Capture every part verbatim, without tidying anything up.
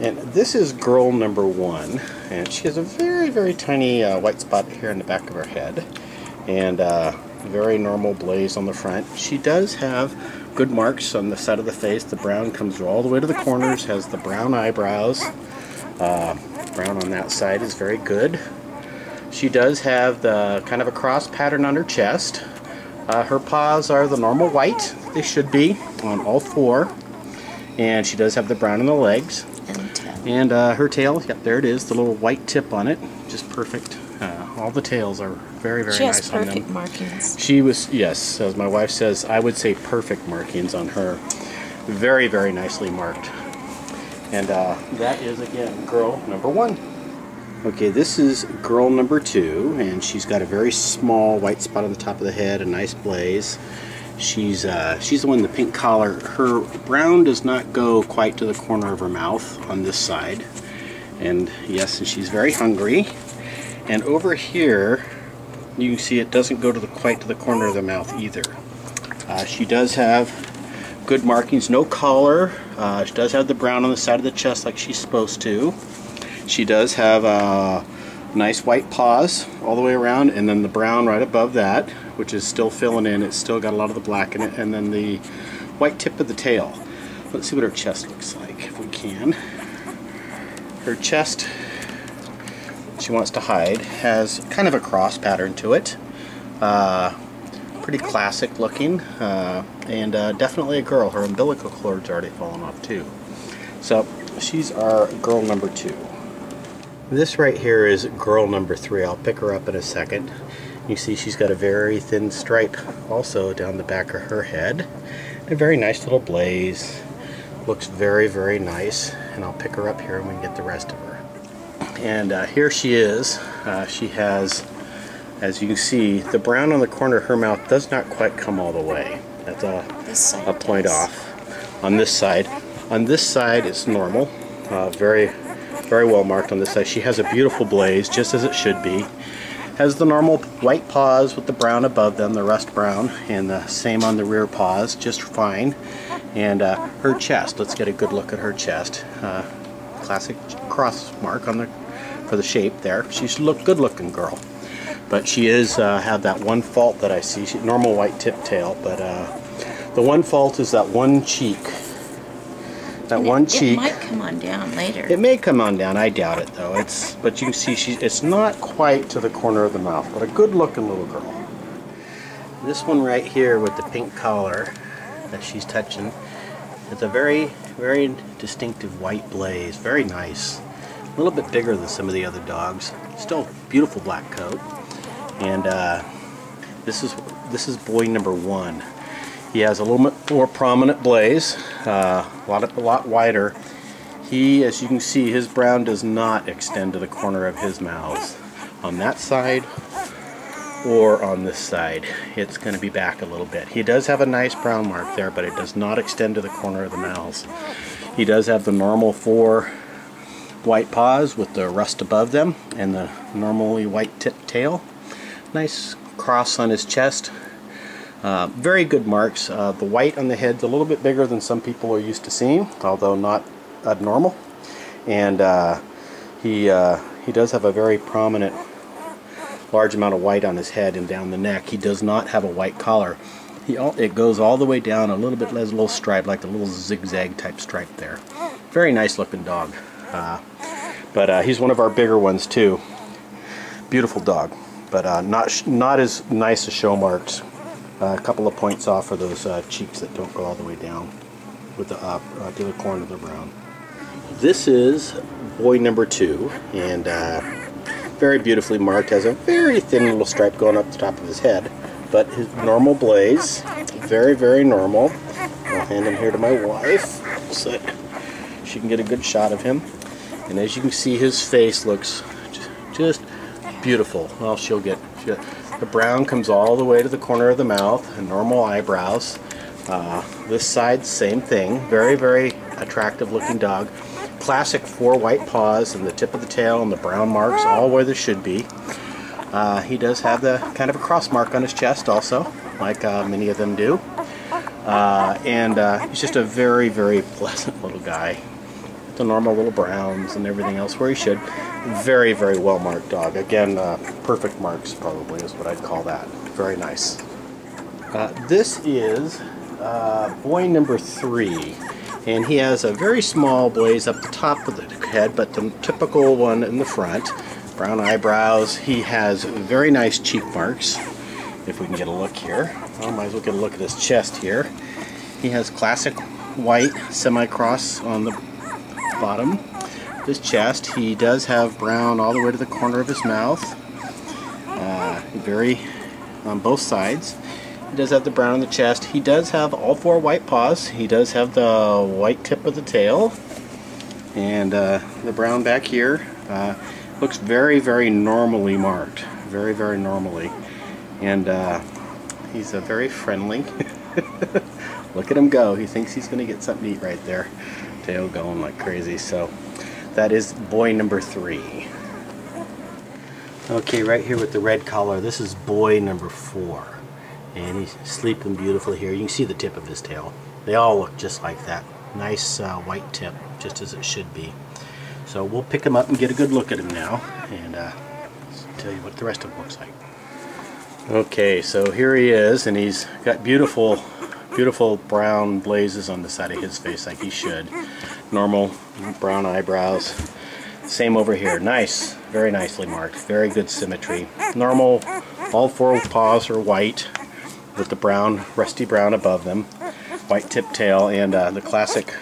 And this is girl number one, and she has a very, very tiny uh, white spot here in the back of her head, and uh, very normal blaze on the front. She does have good marks on the side of the face. The brown comes all the way to the corners, has the brown eyebrows. Uh, brown on that side is very good. She does have the kind of a cross pattern on her chest. Uh, her paws are the normal white. They should be on all four. And she does have the brown in the legs. And, tail. and uh, her tail, yep, there it is, the little white tip on it, just perfect. Uh, all the tails are very, very she nice on them. She has perfect markings. She was, yes, as my wife says, I would say perfect markings on her. Very, very nicely marked. And uh, that is, again, girl number one. Okay, this is girl number two, and she's got a very small white spot on the top of the head, a nice blaze. She's uh, she's the one in the pink collar. Her brown does not go quite to the corner of her mouth on this side. And yes, and she's very hungry. And over here, you can see it doesn't go to the quite to the corner of the mouth either. Uh, she does have good markings, no collar. Uh, she does have the brown on the side of the chest like she's supposed to. She does have uh, nice white paws all the way around, and then the brown right above that, which is still filling in. It's still got a lot of the black in it, and then the white tip of the tail. Let's see what her chest looks like, if we can. Her chest, she wants to hide, has kind of a cross pattern to it. Uh, pretty classic looking, uh, and uh, definitely a girl. Her umbilical cord's already fallen off too. So she's our girl number two. This right here is girl number three. I'll pick her up in a second. You see she's got a very thin stripe also down the back of her head. A very nice little blaze. Looks very, very nice. And I'll pick her up here and we can get the rest of her. And uh, here she is. Uh, she has, as you can see, the brown on the corner of her mouth does not quite come all the way. That's a, a point off on this side. On this side it's normal. Uh, very very well marked on this side. She has a beautiful blaze, just as it should be. Has the normal white paws with the brown above them, the rust brown, and the same on the rear paws, just fine. And uh, her chest, let's get a good look at her chest. Uh, classic cross mark on the for the shape there. She's a good looking girl, but she is uh, have that one fault that I see. She, normal white tip tail, but uh, the one fault is that one cheek. That and one it, cheek. It might come on down later. It may come on down. I doubt it, though. It's but you can see she. It's not quite to the corner of the mouth, but a good-looking little girl. This one right here with the pink collar that she's touching. It's a very, very distinctive white blaze. Very nice. A little bit bigger than some of the other dogs. Still beautiful black coat. And uh, this is this is boy number one. He has a little bit more prominent blaze, uh, a lot of, a lot wider. He, as you can see, his brown does not extend to the corner of his mouth on that side or on this side. It's going to be back a little bit. He does have a nice brown mark there, but it does not extend to the corner of the mouth. He does have the normal four white paws with the rust above them and the normally white tipped tail. Nice cross on his chest. Uh, very good marks. Uh, the white on the head's a little bit bigger than some people are used to seeing, although not abnormal. And uh, he uh, he does have a very prominent, large amount of white on his head and down the neck. He does not have a white collar. He all, it goes all the way down a little bit, has a little stripe, like a little zigzag type stripe there. Very nice looking dog. Uh, but uh, he's one of our bigger ones too. Beautiful dog, but uh, not not as nice as show marks. Uh, a couple of points off for those uh, cheeks that don't go all the way down with the uh, uh, to the corner of the brown. This is boy number two, and uh, very beautifully marked. Has a very thin little stripe going up the top of his head, but his normal blaze, very, very normal. I'll hand him here to my wife so that she can get a good shot of him. And as you can see, his face looks just beautiful. Well, she'll get... She'll, The brown comes all the way to the corner of the mouth, and normal eyebrows. Uh, this side, same thing. Very, very attractive looking dog. Classic four white paws and the tip of the tail and the brown marks all where they should be. Uh, he does have the kind of a cross mark on his chest also, like uh, many of them do. Uh, and uh, he's just a very, very pleasant little guy. the normal little browns and everything else where he should. Very, very well marked dog. Again, uh, perfect marks probably is what I'd call that. Very nice. Uh, this is uh, boy number three, and he has a very small blaze up the top of the head, but the typical one in the front. Brown eyebrows. He has very nice cheek marks. If we can get a look here. Well, might as well get a look at his chest here. He has classic white semi-cross on the bottom of his chest. He does have brown all the way to the corner of his mouth. Uh, very on both sides. He does have the brown on the chest. He does have all four white paws. He does have the white tip of the tail. And uh, the brown back here uh, looks very, very normally marked. Very, very normally. And uh, he's a very friendly. Look at him go. He thinks he's going to get something to eat right there. Tail going like crazy. So that is boy number three. Okay, right here with the red collar. This is boy number four. And he's sleeping beautifully here. You can see the tip of his tail. They all look just like that. Nice uh, white tip, just as it should be. So we'll pick him up and get a good look at him now. And uh, tell you what the rest of him looks like. Okay, so here he is, and he's got beautiful beautiful brown blazes on the side of his face like he should. Normal brown eyebrows. Same over here. Nice. Very nicely marked. Very good symmetry. Normal, all four paws are white with the brown, rusty brown above them. White tip tail and uh, the classic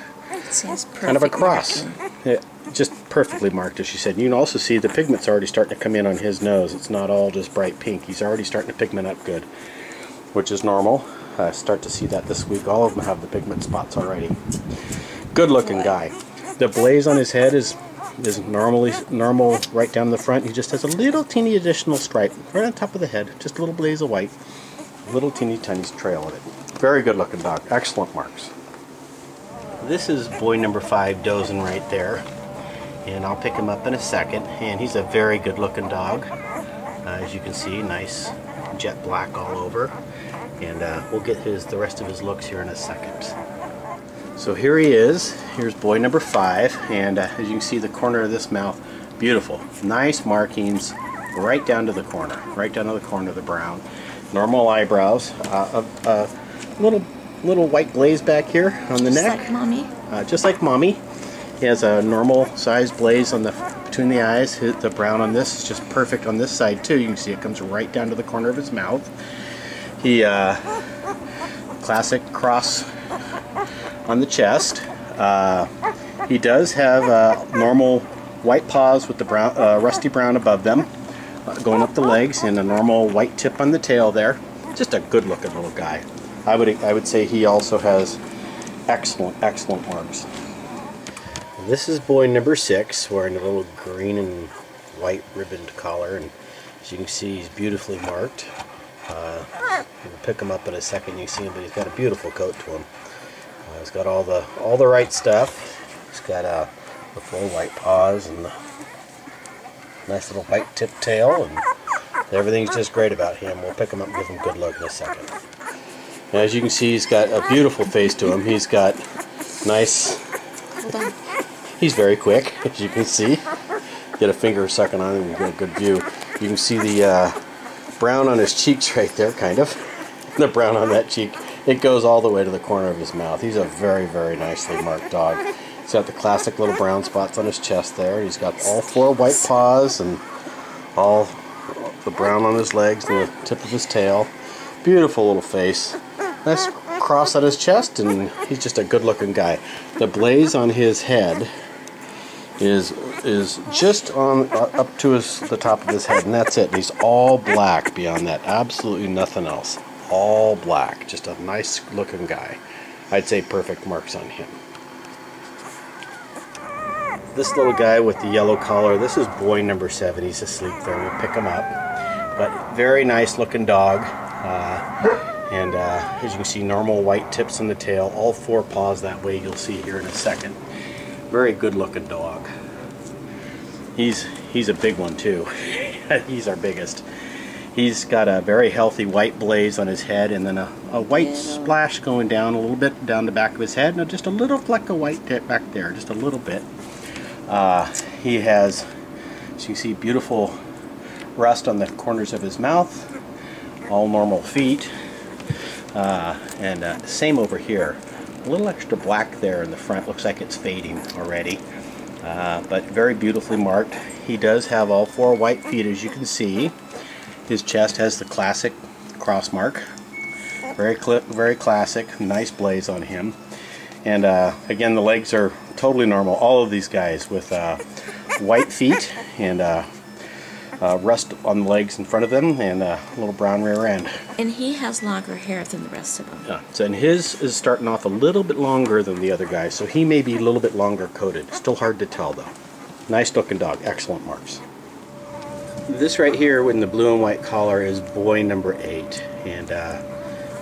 kind of a cross. It, just perfectly marked, as she said. You can also see the pigment's already starting to come in on his nose. It's not all just bright pink. He's already starting to pigment up good, which is normal. I uh, start to see that this week. All of them have the pigment spots already. Good looking guy. The blaze on his head is is normally normal right down the front. He just has a little teeny additional stripe right on top of the head. Just a little blaze of white. Little teeny tiny trail in it. Very good looking dog. Excellent marks. This is boy number five dozing right there. And I'll pick him up in a second. And he's a very good looking dog. Uh, as you can see, nice jet black all over. And uh, we'll get his the rest of his looks here in a second. So here he is. Here's boy number five. And uh, as you can see, the corner of this mouth, beautiful. Nice markings right down to the corner. Right down to the corner of the brown. Normal eyebrows. Uh, a, a little little white blaze back here on the just neck. Just like mommy. Uh, just like mommy. He has a normal size blaze on the between the eyes. The brown on this is just perfect on this side too. You can see it comes right down to the corner of his mouth. He uh, classic cross on the chest. Uh, he does have uh, normal white paws with the brown, uh, rusty brown above them, uh, going up the legs, and a normal white tip on the tail there. Just a good-looking little guy. I would I would say he also has excellent excellent marks. This is boy number six, wearing a little green and white ribboned collar, and as you can see, he's beautifully marked. Uh, we'll pick him up in a second. You can see him, but he's got a beautiful coat to him. Uh, he's got all the all the right stuff. He's got uh, the full white paws and the nice little white tip tail, and everything's just great about him. We'll pick him up and give him a good look in a second. Now, as you can see, he's got a beautiful face to him. He's got nice. Hold on. He's very quick, as you can see. Get a finger sucking on him and get a good view. You can see the uh, brown on his cheeks right there, kind of. The brown on that cheek. It goes all the way to the corner of his mouth. He's a very, very nicely marked dog. He's got the classic little brown spots on his chest there. He's got all four white paws and all the brown on his legs and the tip of his tail. Beautiful little face. Nice cross on his chest, and he's just a good-looking guy. The blaze on his head is is just on uh, up to his, the top of his head, and that's it. He's all black beyond that. Absolutely nothing else. All black. Just a nice looking guy. I'd say perfect marks on him. This little guy with the yellow collar, this is boy number seven. He's asleep there. We'll pick him up. But very nice looking dog. Uh, and uh, as you can see, normal white tips on the tail. All four paws that way, you'll see here in a second. Very good looking dog. He's he's a big one too. He's our biggest. He's got a very healthy white blaze on his head, and then a, a white yeah. splash going down a little bit down the back of his head, and just a little fleck of white back there, just a little bit. Uh, he has, as you see, beautiful rust on the corners of his mouth, all normal feet, uh, and uh, same over here. A little extra black there in the front, looks like it's fading already, uh, but very beautifully marked. He does have all four white feet, as you can see. His chest has the classic cross mark, very clip, very classic, nice blaze on him. And uh, again, the legs are totally normal, all of these guys with uh, white feet and uh, uh, rust on the legs in front of them, and uh, a little brown rear end. And he has longer hair than the rest of them. Yeah, so, and his is starting off a little bit longer than the other guys, so he may be a little bit longer coated. Still hard to tell though. Nice looking dog, excellent marks. This right here in the blue and white collar is boy number eight, and uh,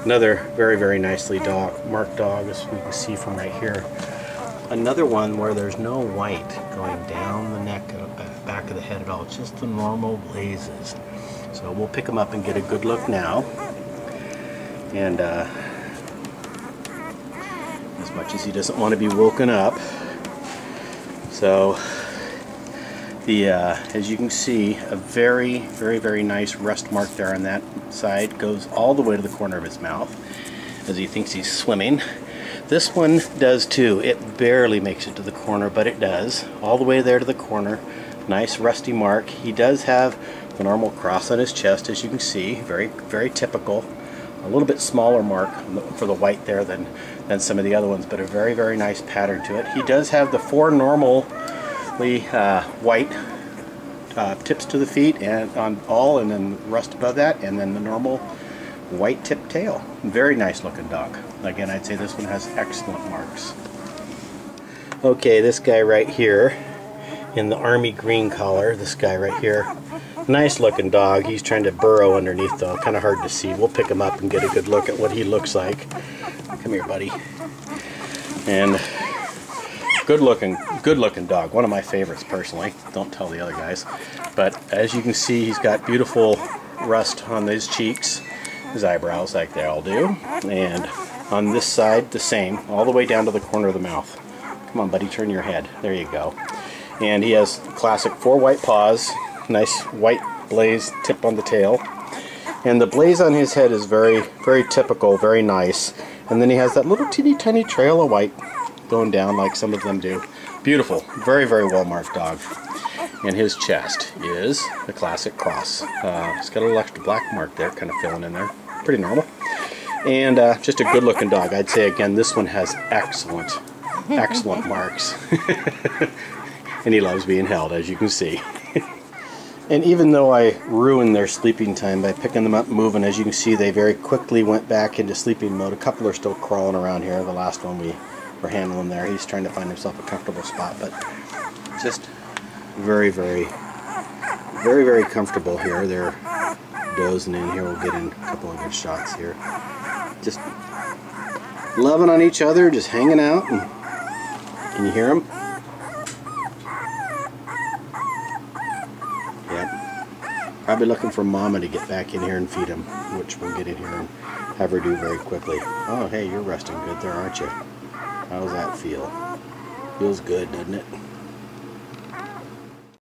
another very, very nicely dog, marked dog, as we can see from right here. Another one where there's no white going down the neck and back of the head at all, just the normal blazes. So we'll pick them up and get a good look now. And uh, as much as he doesn't want to be woken up, so the uh, as you can see, a very, very, very nice rust mark there on that side, goes all the way to the corner of his mouth as he thinks he's swimming. This one does too. It barely makes it to the corner, but it does. All the way there to the corner. Nice rusty mark. He does have the normal cross on his chest, as you can see. Very, very typical. A little bit smaller mark for the white there than, than some of the other ones, but a very, very nice pattern to it. He does have the four normally uh, white uh, tips to the feet, and on all, and then rust above that, and then the normal white tip tail. Very nice looking dog. Again, I'd say this one has excellent marks. Okay, this guy right here in the army green collar, this guy right here, nice looking dog. He's trying to burrow underneath though, kind of hard to see. We'll pick him up and get a good look at what he looks like. Come here, buddy. And good looking, good looking dog. One of my favorites personally. Don't tell the other guys. But as you can see, he's got beautiful rust on his cheeks, his eyebrows, like they all do, and on this side the same, all the way down to the corner of the mouth. Come on, buddy, turn your head. There you go. And he has classic four white paws, nice white blaze tip on the tail, and the blaze on his head is very, very typical, very nice. And then he has that little teeny tiny trail of white going down like some of them do. Beautiful, very, very well marked dog. And his chest is the classic cross. Uh, it's got a little extra black mark there, kind of filling in there. Pretty normal. And uh, just a good looking dog. I'd say again, this one has excellent, excellent marks. And he loves being held, as you can see. And even though I ruined their sleeping time by picking them up and moving, as you can see, they very quickly went back into sleeping mode. A couple are still crawling around here. The last one we were handling there, he's trying to find himself a comfortable spot, but just very, very, very, very comfortable here. They're dozing in here. We'll get in a couple of good shots here. Just loving on each other, just hanging out. And can you hear them? Yep. Probably looking for Mama to get back in here and feed him, which we'll get in here and have her do very quickly. Oh, hey, you're resting good there, aren't you? How's that feel? Feels good, doesn't it?